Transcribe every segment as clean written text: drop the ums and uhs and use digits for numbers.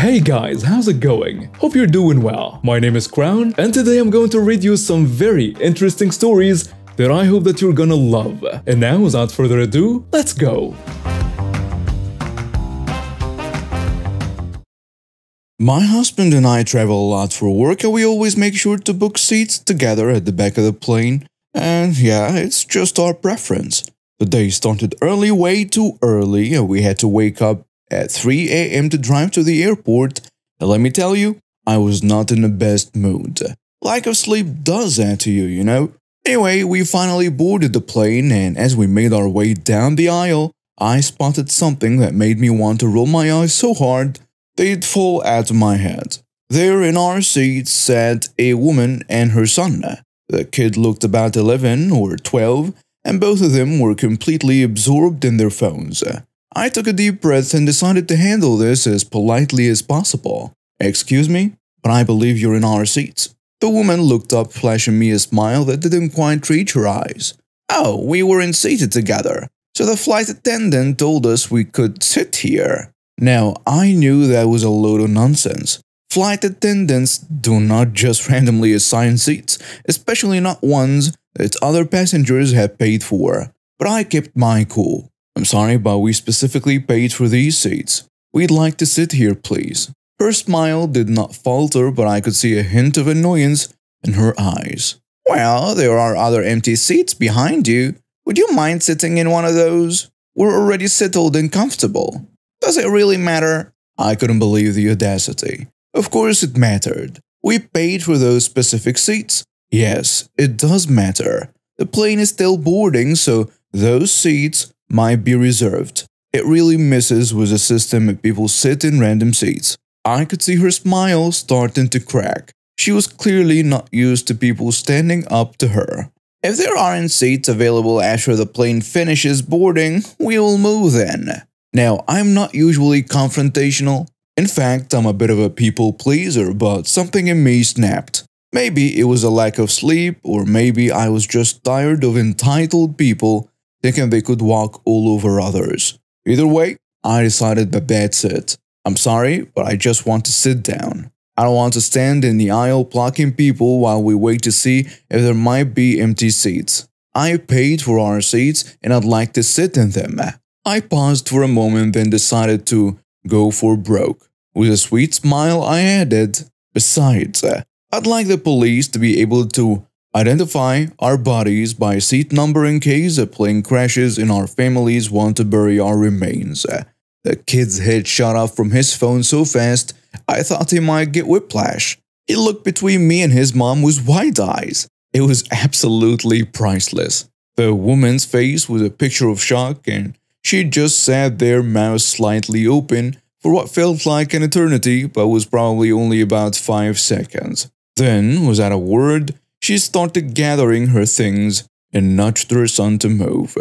Hey guys, how's it going? Hope you're doing well. My name is Krown, and today I'm going to read you some very interesting stories that I hope that you're gonna love. And now, without further ado, let's go! My husband and I travel a lot for work, and we always make sure to book seats together at the back of the plane. And yeah, it's just our preference. The day started early, way too early, and we had to wake up at 3 a.m. to drive to the airport. And let me tell you, I was not in the best mood. Lack of sleep does that to you, you know? Anyway, we finally boarded the plane, and as we made our way down the aisle, I spotted something that made me want to roll my eyes so hard they'd fall out of my head. There in our seats sat a woman and her son. The kid looked about 11 or 12, and both of them were completely absorbed in their phones. I took a deep breath and decided to handle this as politely as possible. "Excuse me, but I believe you're in our seats." The woman looked up, flashing me a smile that didn't quite reach her eyes. "Oh, we weren't seated together, so the flight attendant told us we could sit here." Now, I knew that was a load of nonsense. Flight attendants do not just randomly assign seats, especially not ones that other passengers have paid for. But I kept my cool. "I'm sorry, but we specifically paid for these seats. We'd like to sit here, please." Her smile did not falter, but I could see a hint of annoyance in her eyes. "Well, there are other empty seats behind you. Would you mind sitting in one of those? We're already settled and comfortable. Does it really matter?" I couldn't believe the audacity. Of course it mattered. We paid for those specific seats. Yes, it does matter. The plane is still boarding, so those seats might be reserved. It really messes with the system if people sit in random seats. I could see her smile starting to crack. She was clearly not used to people standing up to her. "If there aren't seats available after the plane finishes boarding, we'll move then." Now, I'm not usually confrontational. In fact, I'm a bit of a people pleaser, but something in me snapped. Maybe it was a lack of sleep, or maybe I was just tired of entitled people thinking they could walk all over others. Either way, I decided that that's it. "I'm sorry, but I just want to sit down. I don't want to stand in the aisle blocking people while we wait to see if there might be empty seats. I paid for our seats and I'd like to sit in them." I paused for a moment, then decided to go for broke. With a sweet smile, I added, "Besides, I'd like the police to be able to identify our bodies by seat number in case a plane crashes and our families want to bury our remains." The kid's head shot off from his phone so fast, I thought he might get whiplash. He looked between me and his mom with wide eyes. It was absolutely priceless. The woman's face was a picture of shock, and she just sat there, mouth slightly open, for what felt like an eternity, but was probably only about 5 seconds. Then, without a word, she started gathering her things and nudged her son to move.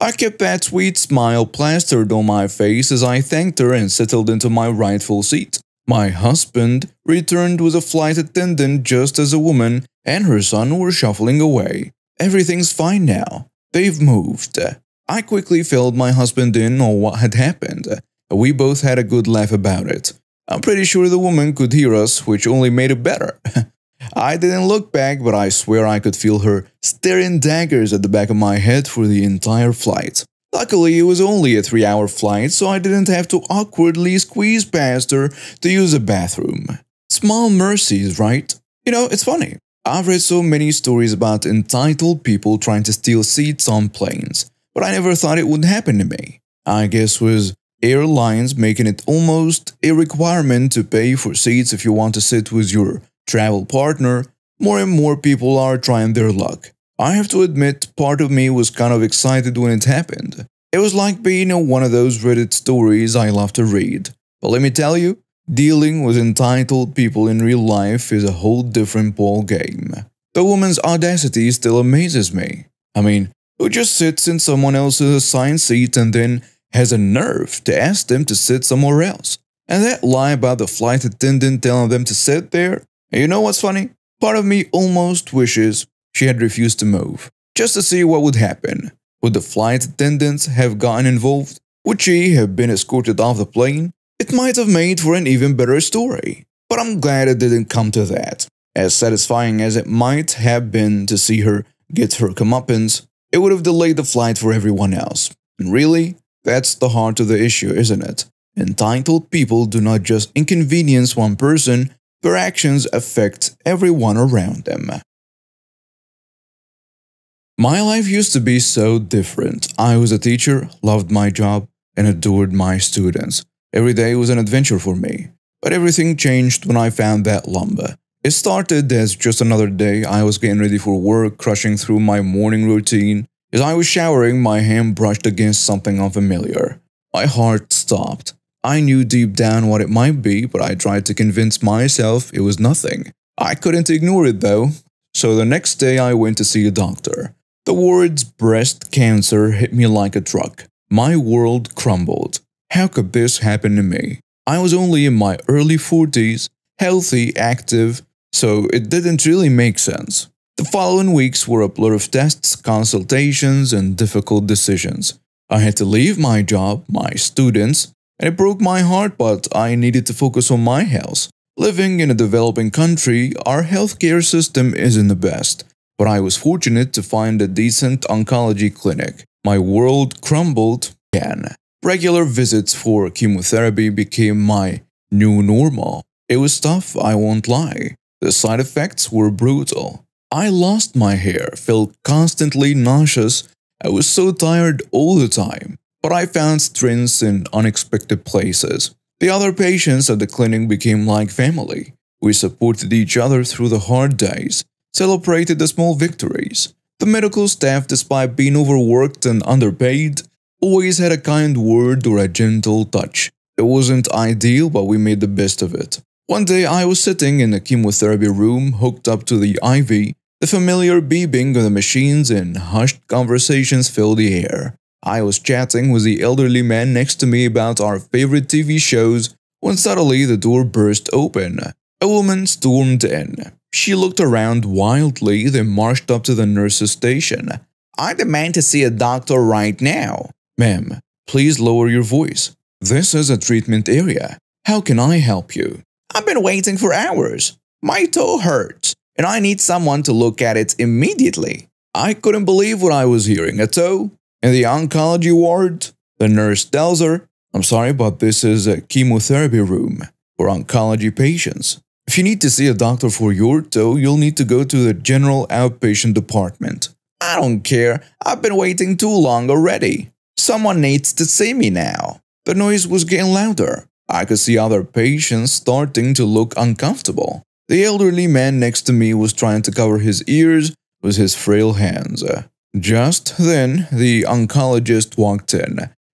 I kept that sweet smile plastered on my face as I thanked her and settled into my rightful seat. My husband returned with a flight attendant just as a woman and her son were shuffling away. "Everything's fine now. They've moved." I quickly filled my husband in on what had happened. We both had a good laugh about it. I'm pretty sure the woman could hear us, which only made it better. I didn't look back, but I swear I could feel her staring daggers at the back of my head for the entire flight. Luckily, it was only a 3-hour flight, so I didn't have to awkwardly squeeze past her to use a bathroom. Small mercies, right? You know, it's funny. I've read so many stories about entitled people trying to steal seats on planes, but I never thought it would happen to me. I guess with airlines making it almost a requirement to pay for seats if you want to sit with your travel partner, more and more people are trying their luck. I have to admit, part of me was kind of excited when it happened. It was like being in one of those Reddit stories I love to read. But let me tell you, dealing with entitled people in real life is a whole different ball game. The woman's audacity still amazes me. I mean, who just sits in someone else's assigned seat and then has a nerve to ask them to sit somewhere else? And that lie about the flight attendant telling them to sit there? And you know what's funny? Part of me almost wishes she had refused to move, just to see what would happen. Would the flight attendants have gotten involved? Would she have been escorted off the plane? It might have made for an even better story, but I'm glad it didn't come to that. As satisfying as it might have been to see her get her comeuppance, it would have delayed the flight for everyone else. And really, that's the heart of the issue, isn't it? Entitled people do not just inconvenience one person, their actions affect everyone around them. My life used to be so different. I was a teacher, loved my job, and adored my students. Every day was an adventure for me. But everything changed when I found that lumber. It started as just another day. I was getting ready for work, crushing through my morning routine. As I was showering, my hand brushed against something unfamiliar. My heart stopped. I knew deep down what it might be, but I tried to convince myself it was nothing. I couldn't ignore it though. So the next day I went to see a doctor. The words breast cancer hit me like a truck. My world crumbled. How could this happen to me? I was only in my early 40s, healthy, active, so it didn't really make sense. The following weeks were a blur of tests, consultations, and difficult decisions. I had to leave my job, my students, and it broke my heart, but I needed to focus on my health. Living in a developing country, our healthcare system isn't the best, but I was fortunate to find a decent oncology clinic. My world crumbled again. Regular visits for chemotherapy became my new normal. It was tough, I won't lie. The side effects were brutal. I lost my hair, felt constantly nauseous. I was so tired all the time, but I found strength in unexpected places. The other patients at the clinic became like family. We supported each other through the hard days, celebrated the small victories. The medical staff, despite being overworked and underpaid, always had a kind word or a gentle touch. It wasn't ideal, but we made the best of it. One day I was sitting in a chemotherapy room hooked up to the IV. The familiar beeping of the machines and hushed conversations filled the air. I was chatting with the elderly man next to me about our favorite TV shows when suddenly the door burst open. A woman stormed in. She looked around wildly, then marched up to the nurse's station. "I demand to see a doctor right now." "Ma'am, please lower your voice. This is a treatment area. How can I help you?" "I've been waiting for hours. My toe hurts, and I need someone to look at it immediately." I couldn't believe what I was hearing. A toe? In the oncology ward? The nurse tells her, "I'm sorry, but this is a chemotherapy room for oncology patients. If you need to see a doctor for your toe, you'll need to go to the general outpatient department." "I don't care. I've been waiting too long already. Someone needs to see me now." The noise was getting louder. I could see other patients starting to look uncomfortable. The elderly man next to me was trying to cover his ears with his frail hands. Just then, the oncologist walked in.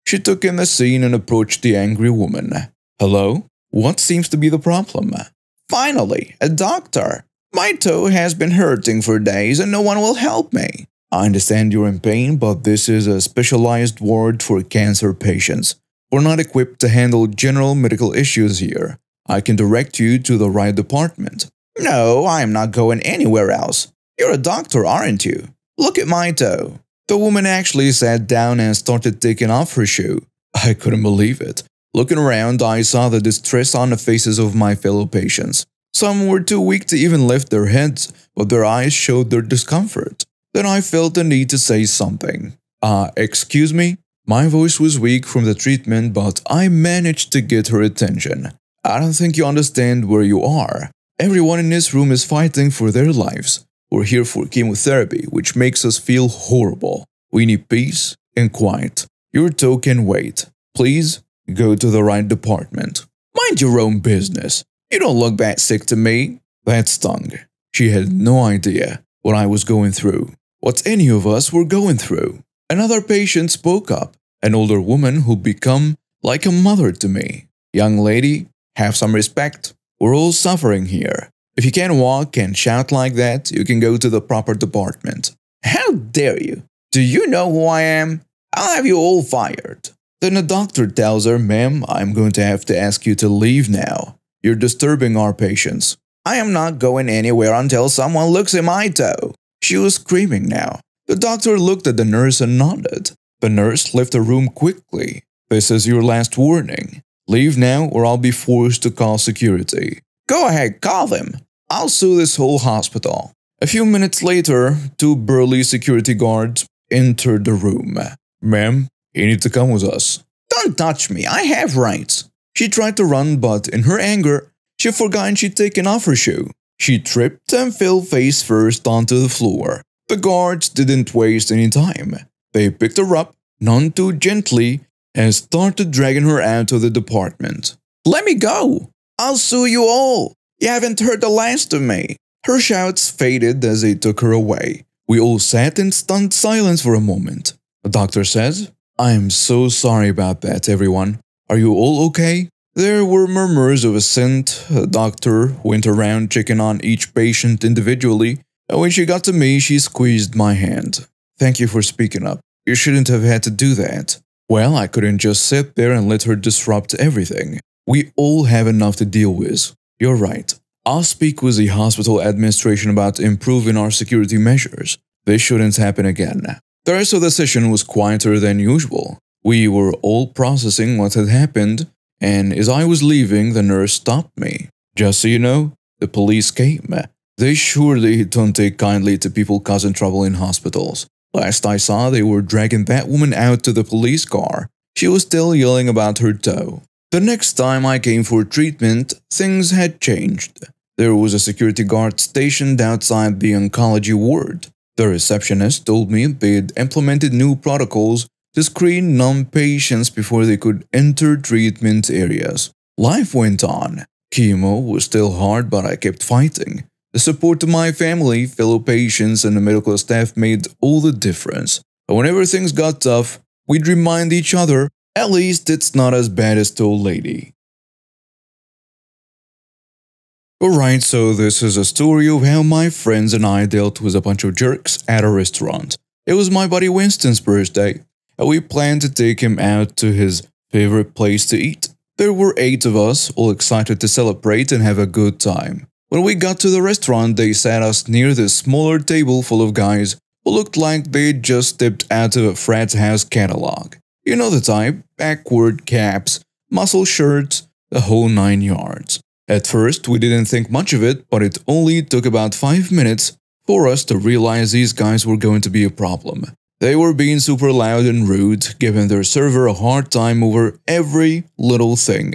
She took in the scene and approached the angry woman. "Hello? What seems to be the problem?" "Finally, a doctor. My toe has been hurting for days and no one will help me." "I understand you're in pain, but this is a specialized ward for cancer patients. We're not equipped to handle general medical issues here. I can direct you to the right department." "No, I'm not going anywhere else. You're a doctor, aren't you? Look at my toe." The woman actually sat down and started taking off her shoe. I couldn't believe it. Looking around, I saw the distress on the faces of my fellow patients. Some were too weak to even lift their heads, but their eyes showed their discomfort. Then I felt the need to say something. Excuse me? My voice was weak from the treatment, but I managed to get her attention. "I don't think you understand where you are. Everyone in this room is fighting for their lives. We're here for chemotherapy, which makes us feel horrible. We need peace and quiet. Your toe can wait. Please go to the right department." "Mind your own business. You don't look that sick to me." That stung. She had no idea what I was going through, what any of us were going through. Another patient spoke up, an older woman who'd become like a mother to me. "Young lady, have some respect. We're all suffering here. If you can't walk and shout like that, you can go to the proper department." "How dare you? Do you know who I am? I'll have you all fired." Then the doctor tells her, "Ma'am, I'm going to have to ask you to leave now. You're disturbing our patients." "I am not going anywhere until someone looks at my toe." She was screaming now. The doctor looked at the nurse and nodded. The nurse left the room quickly. "This is your last warning. Leave now or I'll be forced to call security. Go ahead, call them. I'll sue this whole hospital. A few minutes later, two burly security guards entered the room. Ma'am, you need to come with us. Don't touch me, I have rights. She tried to run, but in her anger, she forgot she'd taken off her shoe. She tripped and fell face first onto the floor. The guards didn't waste any time. They picked her up, none too gently, and started dragging her out of the department. Let me go! I'll sue you all! You haven't heard the last of me! Her shouts faded as they took her away. We all sat in stunned silence for a moment. The doctor said, I am so sorry about that, everyone. Are you all okay? There were murmurs of assent. The doctor went around checking on each patient individually, and when she got to me, she squeezed my hand. Thank you for speaking up. You shouldn't have had to do that. Well, I couldn't just sit there and let her disrupt everything. We all have enough to deal with. You're right. I'll speak with the hospital administration about improving our security measures. This shouldn't happen again. The rest of the session was quieter than usual. We were all processing what had happened, and as I was leaving, the nurse stopped me. Just so you know, the police came. They surely don't take kindly to people causing trouble in hospitals. Last I saw, they were dragging that woman out to the police car. She was still yelling about her toe. The next time I came for treatment, things had changed. There was a security guard stationed outside the oncology ward. The receptionist told me they'd implemented new protocols to screen numb patients before they could enter treatment areas. Life went on. Chemo was still hard, but I kept fighting. The support of my family, fellow patients, and the medical staff made all the difference. But whenever things got tough, we'd remind each other, at least it's not as bad as the old lady. Alright, so this is a story of how my friends and I dealt with a bunch of jerks at a restaurant. It was my buddy Winston's birthday, and we planned to take him out to his favorite place to eat. There were 8 of us, all excited to celebrate and have a good time. When we got to the restaurant, they sat us near this smaller table full of guys who looked like they'd just stepped out of a frat house catalog. You know the type, backward caps, muscle shirts, the whole 9 yards. At first, we didn't think much of it, but it only took about 5 minutes for us to realize these guys were going to be a problem. They were being super loud and rude, giving their server a hard time over every little thing.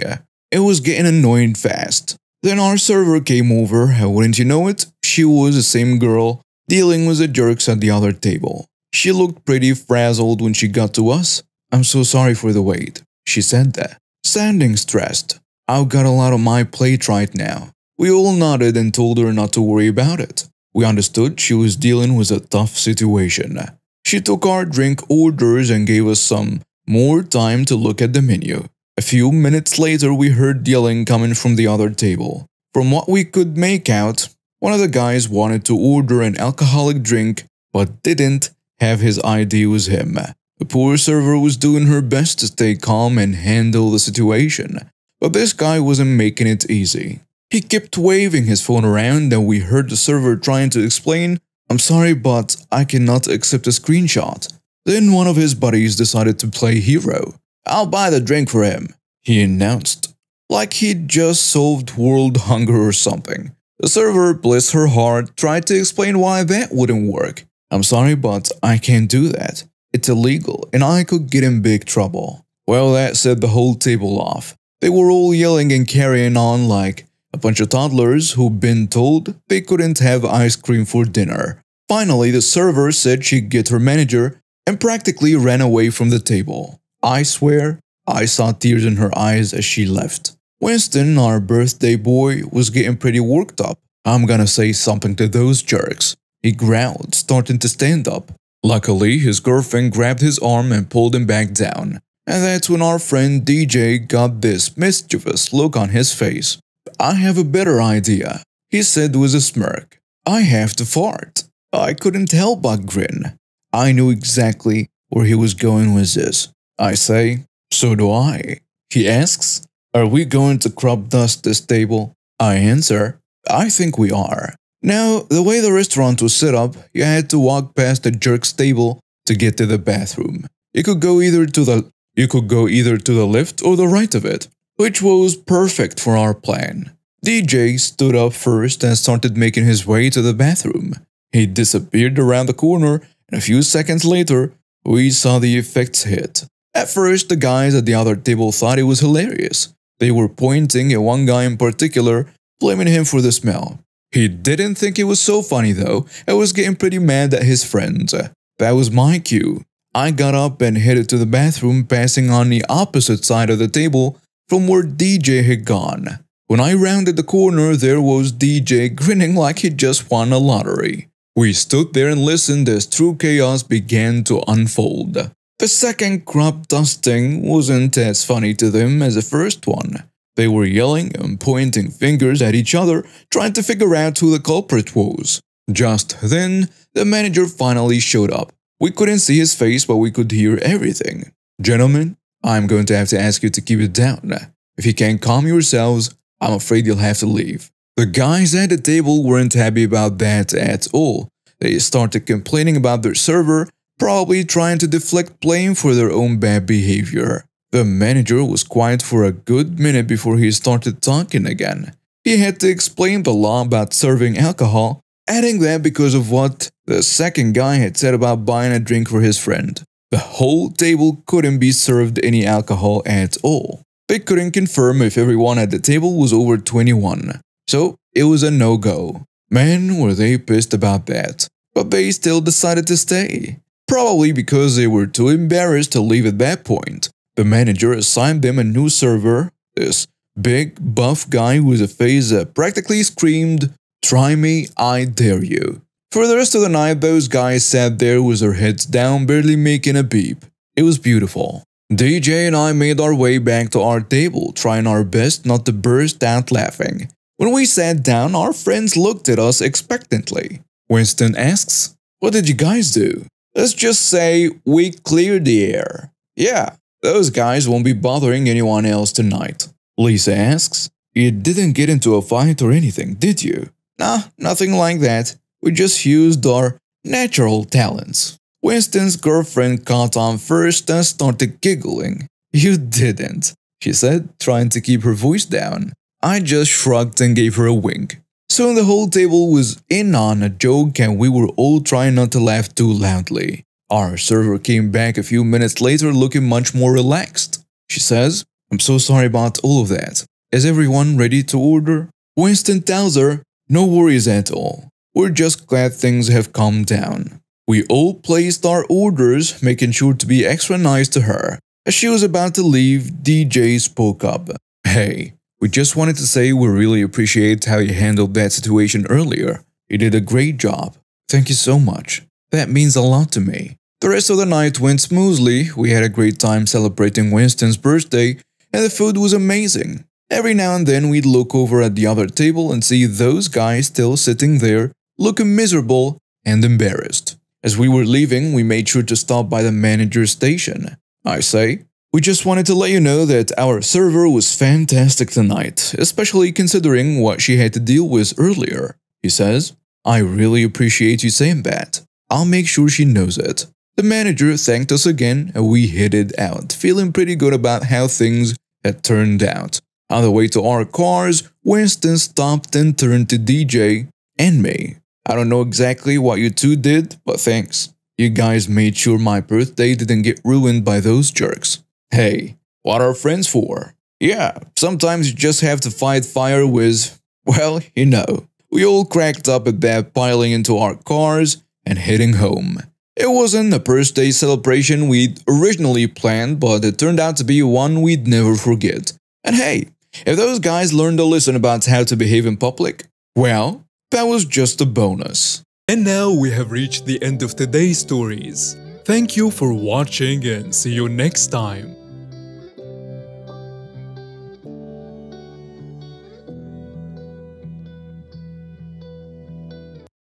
It was getting annoying fast. Then our server came over, and wouldn't you know it, she was the same girl dealing with the jerks at the other table. She looked pretty frazzled when she got to us. I'm so sorry for the wait, she said that, sounding stressed. I've got a lot on my plate right now. We all nodded and told her not to worry about it. We understood she was dealing with a tough situation. She took our drink orders and gave us some more time to look at the menu. A few minutes later, we heard yelling coming from the other table. From what we could make out, one of the guys wanted to order an alcoholic drink but didn't have his ID with him. The poor server was doing her best to stay calm and handle the situation, but this guy wasn't making it easy. He kept waving his phone around, and we heard the server trying to explain, I'm sorry, but I cannot accept a screenshot. Then one of his buddies decided to play hero. I'll buy the drink for him, he announced, like he'd just solved world hunger or something. The server, bless her heart, tried to explain why that wouldn't work. I'm sorry, but I can't do that. It's illegal, and I could get in big trouble. Well, that set the whole table off. They were all yelling and carrying on like a bunch of toddlers who'd been told they couldn't have ice cream for dinner. Finally, the server said she'd get her manager and practically ran away from the table. I swear, I saw tears in her eyes as she left. Winston, our birthday boy, was getting pretty worked up. I'm gonna say something to those jerks, he growled, starting to stand up. Luckily, his girlfriend grabbed his arm and pulled him back down. And that's when our friend DJ got this mischievous look on his face. I have a better idea, he said with a smirk. I have to fart. I couldn't help but grin. I knew exactly where he was going with this. I say, so do I. He asks, are we going to crop dust this table? I answer, I think we are. Now, the way the restaurant was set up, you had to walk past the jerk's table to get to the bathroom. You could go either to the left or the right of it. which was perfect for our plan. DJ stood up first and started making his way to the bathroom. He disappeared around the corner, and a few seconds later, we saw the effects hit. At first, the guys at the other table thought it was hilarious. They were pointing at one guy in particular, blaming him for the smell. He didn't think it was so funny though, and was getting pretty mad at his friends. That was my cue. I got up and headed to the bathroom, passing on the opposite side of the table from where DJ had gone. When I rounded the corner, there was DJ grinning like he just won a lottery. We stood there and listened as true chaos began to unfold. The second crop dusting wasn't as funny to them as the first one. They were yelling and pointing fingers at each other, trying to figure out who the culprit was. Just then, the manager finally showed up. We couldn't see his face, but we could hear everything. "Gentlemen, I'm going to have to ask you to keep it down. If you can't calm yourselves, I'm afraid you'll have to leave." The guys at the table weren't happy about that at all. They started complaining about their server, probably trying to deflect blame for their own bad behavior. The manager was quiet for a good minute before he started talking again. He had to explain the law about serving alcohol, adding that because of what the second guy had said about buying a drink for his friend, the whole table couldn't be served any alcohol at all. They couldn't confirm if everyone at the table was over 21, so it was a no-go. Man, were they pissed about that, but they still decided to stay. Probably because they were too embarrassed to leave at that point. The manager assigned them a new server, this big, buff guy with a face that practically screamed, "Try me, I dare you." For the rest of the night, those guys sat there with their heads down, barely making a beep. It was beautiful. DJ and I made our way back to our table, trying our best not to burst out laughing. When we sat down, our friends looked at us expectantly. Winston asks, "What did you guys do?" Let's just say we cleared the air. Yeah, those guys won't be bothering anyone else tonight. Lisa asks, "You didn't get into a fight or anything, did you?" Nah, nothing like that. We just used our natural talents. Winston's girlfriend caught on first and started giggling. "You didn't," she said, trying to keep her voice down. I just shrugged and gave her a wink. Soon the whole table was in on a joke and we were all trying not to laugh too loudly. Our server came back a few minutes later looking much more relaxed. She says, "I'm so sorry about all of that. Is everyone ready to order?" Winston tells her, "No worries at all. We're just glad things have calmed down." We all placed our orders, making sure to be extra nice to her. As she was about to leave, DJ spoke up. "Hey. We just wanted to say we really appreciate how you handled that situation earlier. You did a great job. Thank you so much. That means a lot to me." The rest of the night went smoothly. We had a great time celebrating Winston's birthday, and the food was amazing. Every now and then we'd look over at the other table and see those guys still sitting there, looking miserable and embarrassed. As we were leaving, we made sure to stop by the manager's station. I say, "We just wanted to let you know that our server was fantastic tonight, especially considering what she had to deal with earlier," he says. "I really appreciate you saying that. I'll make sure she knows it." The manager thanked us again and we headed out, feeling pretty good about how things had turned out. On the way to our cars, Winston stopped and turned to DJ and me. "I don't know exactly what you two did, but thanks. You guys made sure my birthday didn't get ruined by those jerks." "Hey, what are friends for?" "Yeah, sometimes you just have to fight fire with, well, you know." We all cracked up at that, piling into our cars and heading home. It wasn't the birthday celebration we'd originally planned, but it turned out to be one we'd never forget. And hey, if those guys learned a lesson about how to behave in public, well, that was just a bonus. And now we have reached the end of today's stories. Thank you for watching and see you next time.